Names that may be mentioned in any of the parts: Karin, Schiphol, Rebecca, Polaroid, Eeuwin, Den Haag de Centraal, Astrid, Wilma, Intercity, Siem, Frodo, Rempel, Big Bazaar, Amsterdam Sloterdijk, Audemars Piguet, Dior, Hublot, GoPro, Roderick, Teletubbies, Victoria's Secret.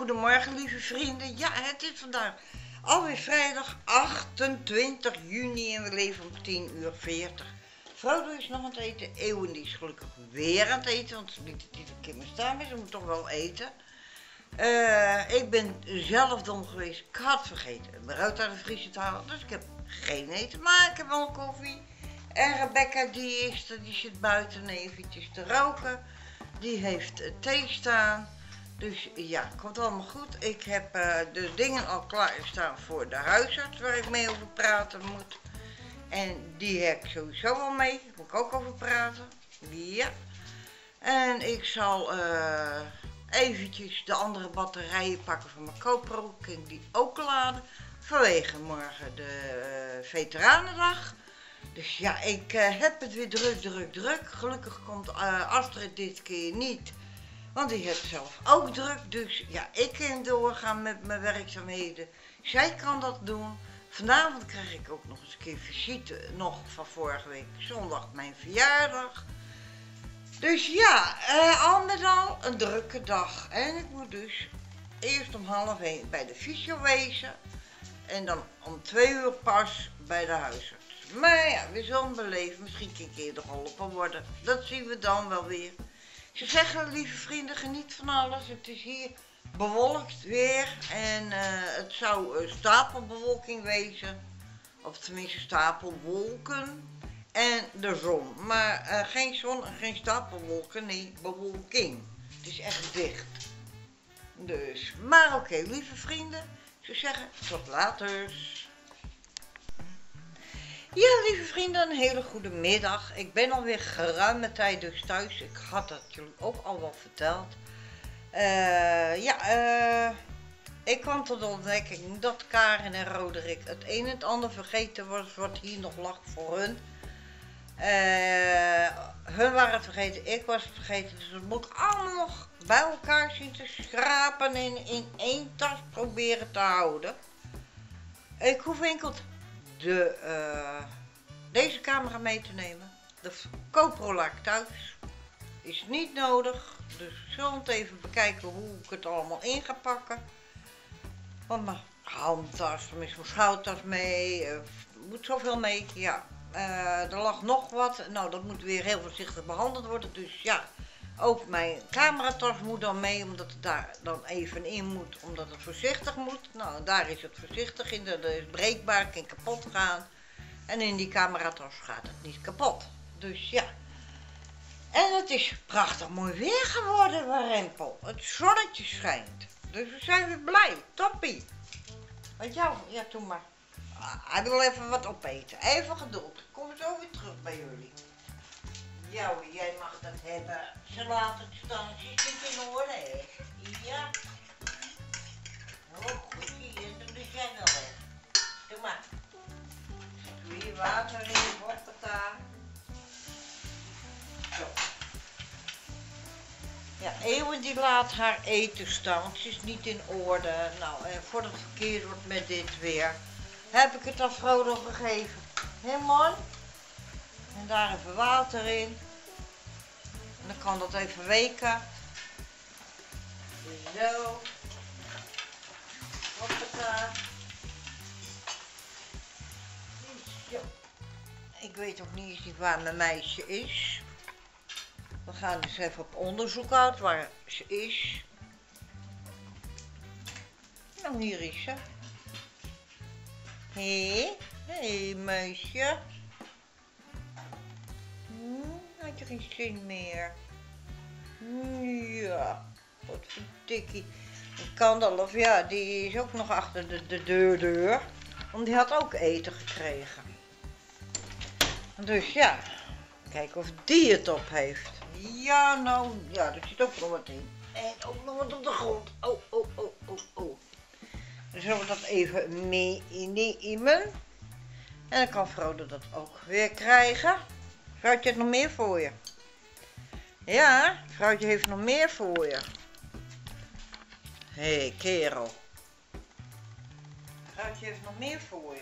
Goedemorgen, lieve vrienden. Ja, het is vandaag alweer vrijdag 28 juni en we leven om 10:40. Frodo is nog aan het eten. Eeuwin is gelukkig weer aan het eten, want ze liet het niet een keer meer staan, maar ze moet toch wel eten. Ik ben zelf dom geweest. Ik had vergeten een brood uit de vriezer te halen, dus ik heb geen eten, maar ik heb wel een koffie. En Rebecca die zit buiten eventjes te roken. Die heeft thee staan. Dus ja, komt allemaal goed. Ik heb de dingen al klaarstaan voor de huisarts waar ik mee over praten moet. En die heb ik sowieso al mee. Daar moet ik ook over praten. Ja. En ik zal eventjes de andere batterijen pakken van mijn GoPro. Kan ik die ook laden. Vanwege morgen de Veteranendag. Dus ja, ik heb het weer druk. Gelukkig komt Astrid dit keer niet. Want die heeft zelf ook druk, dus ja, ik kan doorgaan met mijn werkzaamheden. Zij kan dat doen. Vanavond krijg ik ook nog eens een keer visite, nog van vorige week zondag, mijn verjaardag. Dus ja, al met al een drukke dag. En ik moet dus eerst om 12:30 bij de fysio wezen. En dan om 2:00 pas bij de huisarts. Maar ja, we zullen beleven. Misschien kan ik eerder geholpen worden. Dat zien we dan wel weer. Ze zeggen, lieve vrienden, geniet van alles. Het is hier bewolkt weer en het zou stapelbewolking wezen. Of tenminste stapelwolken en de zon. Maar geen zon en geen stapelwolken, nee, bewolking. Het is echt dicht. Dus, maar oké, lieve vrienden, ze zeggen tot later. Ja, lieve vrienden, een hele goede middag. Ik ben alweer geruime tijd dus thuis. Ik had dat jullie ook al wel verteld. Ik kwam tot de ontdekking dat Karin en Roderick het een en het ander vergeten was wat hier nog lag voor hun. Hun waren het vergeten, ik was het vergeten. Dus dat moet ik allemaal nog bij elkaar zien te schrapen en in één tas proberen te houden. Ik hoef enkel deze camera mee te nemen. De GoPro laat ik thuis. Is niet nodig. Dus ik zal het even bekijken hoe ik het allemaal in ga pakken. Want mijn handtas, tenminste mijn schoudertas mee. Moet zoveel mee. Ja. Er lag nog wat. Nou, dat moet weer heel voorzichtig behandeld worden. Dus ja, ook mijn cameratas moet dan mee. Omdat het daar dan even in moet. Omdat het voorzichtig moet. Nou, daar is het voorzichtig in. Dat is breekbaar. Kan kapot gaan. En in die cameratas gaat het niet kapot. Dus ja. En het is prachtig mooi weer geworden bij Rempel. Het zonnetje schijnt. Dus we zijn weer blij. Toppie. Wat jou? Ja, doe maar. Hij wil even wat opeten. Even geduld. Ik kom zo weer terug bij jullie. Ja, jij mag dat hebben. Ze laat het staan. Ze zit in orde, hè? Ja. Oh, goed hier. Dan doe jij wel weg. Doe maar. Doe hier water in de bokketaar. Zo. Ja, Eeuwin die laat haar eten staan. Want ze is niet in orde. Nou, en voor het verkeerd wordt met dit weer, heb ik het aan Frodo gegeven. Hé, man? En daar even water in. En dan kan dat even weken. Zo. Hoppata. Zo. Ik weet ook niet eens waar mijn meisje is. We gaan dus even op onderzoek uit waar ze is. Nou, hier is ze. Hé meisje. Had je geen zin meer? Ja, wat voor tikkie. Kandalf, ja, die is ook nog achter de deur. Want die had ook eten gekregen. Dus ja, kijk of die het op heeft. Ja, nou, ja, er zit ook nog wat in. En ook nog wat op de grond. Oh. Dan zullen we dat even meenemen. En dan kan Frodo dat ook weer krijgen. Vrouwtje heeft nog meer voor je. Ja, vrouwtje heeft nog meer voor je. Hé, kerel. Vrouwtje heeft nog meer voor je.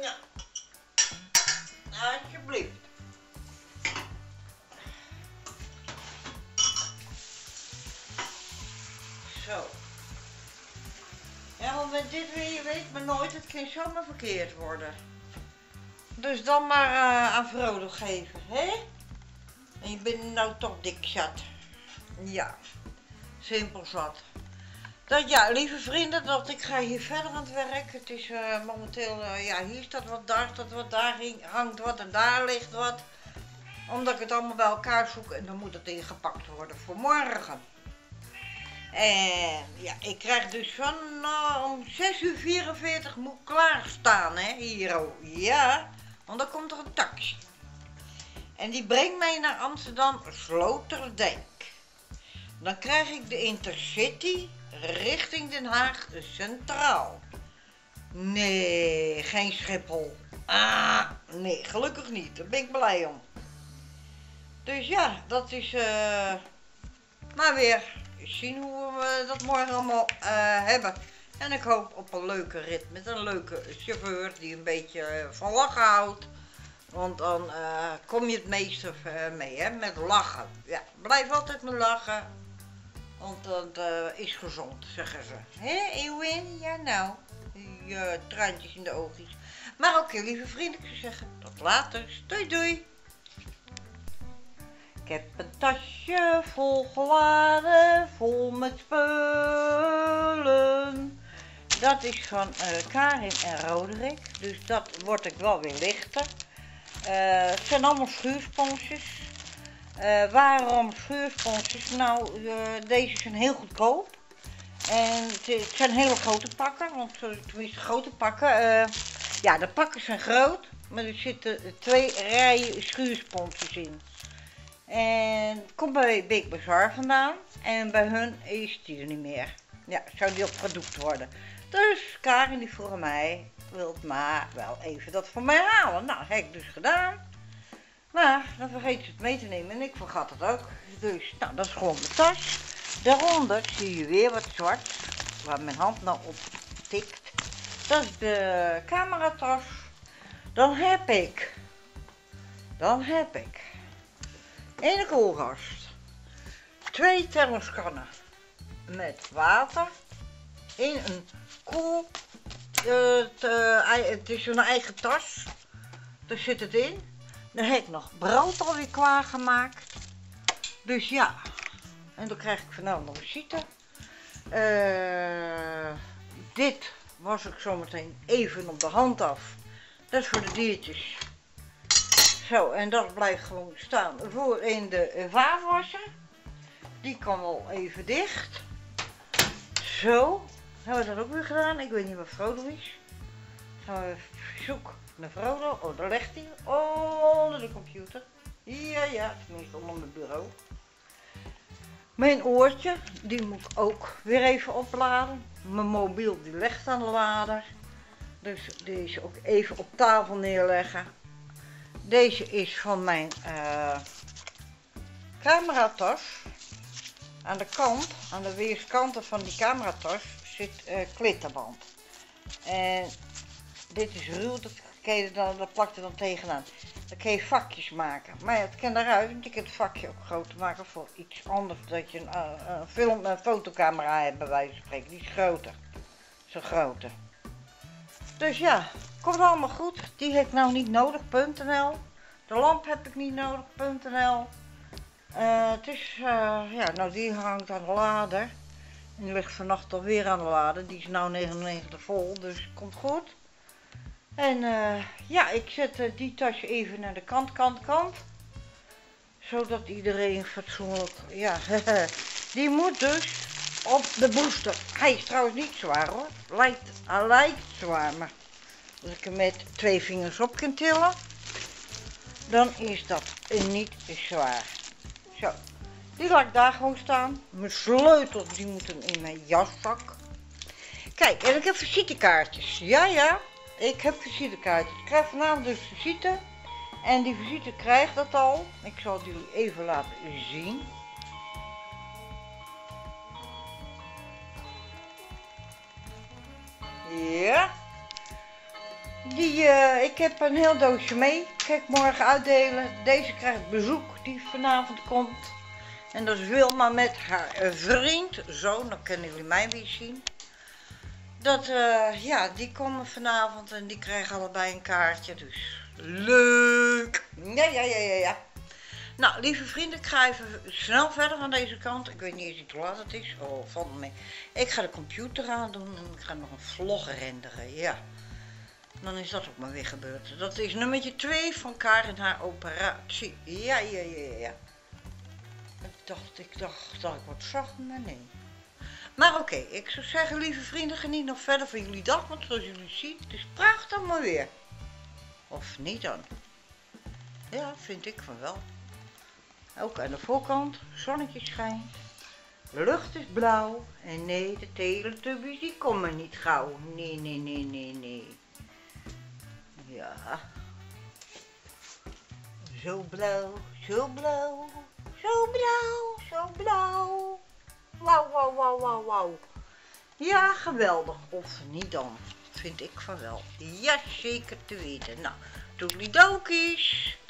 Nou. Alsjeblieft. Ja, want met dit weer weet men nooit, het kan zomaar verkeerd worden. Dus dan maar aan Frodo geven, hè? En je bent nou toch dik zat. Ja, simpel zat. Dat, ja, lieve vrienden, dat ik ga hier verder aan het werk. Het is momenteel, ja, hier staat wat, daar hangt wat en daar ligt wat. Omdat ik het allemaal bij elkaar zoek en dan moet het ingepakt worden voor morgen. En ja, ik krijg dus van om 6:44 moet klaarstaan, hè, hier. Ja, want dan komt er een taxi. En die brengt mij naar Amsterdam Sloterdijk. Dan krijg ik de Intercity richting Den Haag de Centraal. Nee, geen Schiphol. Ah, nee, gelukkig niet. Daar ben ik blij om. Dus ja, dat is maar weer zien hoe we dat morgen allemaal hebben. En ik hoop op een leuke rit met een leuke chauffeur die een beetje van lachen houdt. Want dan kom je het meeste mee, hè, met lachen. Ja, blijf altijd met lachen, want dat is gezond, zeggen ze. Hé, Eeuwin? Ja, nou, die traantjes in de oogjes. Maar oké, lieve vrienden, ik zou zeggen, tot later. Doei, doei. Ik heb een tasje volgeladen, vol met spullen. Dat is van Karin en Roderick, dus dat word ik wel weer lichter. Het zijn allemaal schuursponsjes. Waarom schuursponsjes? Nou, deze zijn heel goedkoop. En het zijn hele grote pakken, want tenminste grote pakken. Ja, de pakken zijn groot, maar er zitten 2 rijen schuursponsjes in. En het komt bij Big Bazaar vandaan en bij hun is die er niet meer. Ja, zou die opgedoekt worden. Dus Karin die vroeg aan mij, wilt maar wel even dat voor mij halen. Nou, dat heb ik dus gedaan. Maar dan vergeet ze het mee te nemen en ik vergat het ook. Dus, nou, dat is gewoon mijn tas. Daaronder zie je weer wat zwart, waar mijn hand nou op tikt. Dat is de cameratas. Dan heb ik in de koelkast 2 thermoskannen met water in een koel. Het is een eigen tas, daar zit het in. Dan heb ik nog brood alweer klaargemaakt. Dus ja, en dan krijg ik vanavond nog visite. Dit was ik zometeen even op de hand af. Dat is voor de diertjes. Zo, en dat blijft gewoon staan voor in de vaatwasser. Die kan wel even dicht. Zo. Hebben we dat ook weer gedaan? Ik weet niet waar Frodo is. Gaan we even zoeken naar Frodo. Oh, daar legt hij. Onder de computer. Ja, ja, tenminste onder mijn bureau. Mijn oortje, die moet ik ook weer even opladen. Mijn mobiel, die legt aan de lader. Dus deze ook even op tafel neerleggen. Deze is van mijn cameratas. Aan de kant, aan de weerskanten van die cameratas zit klittenband. En dit is ruw, dat plakt er dan tegenaan. Dan kun je vakjes maken. Maar ja, het kan eruit, want je kunt het vakje ook groter maken voor iets anders. Dat je een fotocamera hebt, bij wijze van spreken. Die is groter. Zo groter. Dus ja, komt allemaal goed. Die heb ik nou niet nodig.nl. De lamp heb ik niet nodig.nl. Het is, ja, nou die hangt aan de lader. En die ligt vannacht alweer aan de lader. Die is nou 99 vol, dus komt goed. En ja, ik zet die tasje even naar de kant. Zodat iedereen fatsoenlijk, ja, die moet dus op de booster. Hij is trouwens niet zwaar hoor. Hij lijkt zwaar, maar als ik hem met 2 vingers op kan tillen, dan is dat niet zwaar. Zo. Die laat ik daar gewoon staan. Mijn sleutels, die moeten in mijn jaszak. Kijk, en ik heb visitekaartjes. Ja, ja, ik heb visitekaartjes. Ik krijg vanavond dus visite. En die visite krijgt dat al. Ik zal het jullie even laten zien. Ja. Die, ik heb een heel doosje mee. Kijk, morgen uitdelen. Deze krijgt bezoek die vanavond komt. En dat is Wilma met haar vriend, zo, dan kunnen jullie mij weer zien. Ja, die komen vanavond en die krijgen allebei een kaartje, dus leuk! Ja. Nou, lieve vrienden, ik ga even snel verder aan deze kant. Ik weet niet eens hoe laat het is. Oh, valt me mee. Ik ga de computer aan doen en ik ga nog een vlog renderen, ja. Dan is dat ook maar weer gebeurd. Dat is nummertje 2 van Karin haar operatie. Ja. Ik dacht dat ik wat zag, maar nee. Maar oké, ik zou zeggen, lieve vrienden, geniet nog verder van jullie dag, want zoals jullie zien, het is prachtig maar weer. Of niet dan? Ja, vind ik van wel. Ook aan de voorkant, zonnetje schijnt, de lucht is blauw en nee, de Teletubbies die komen niet gauw. Nee. Ja. Zo blauw. Wauw. Ja, geweldig. Of niet dan? Vind ik van wel. Ja, zeker te weten. Nou, doei dokies.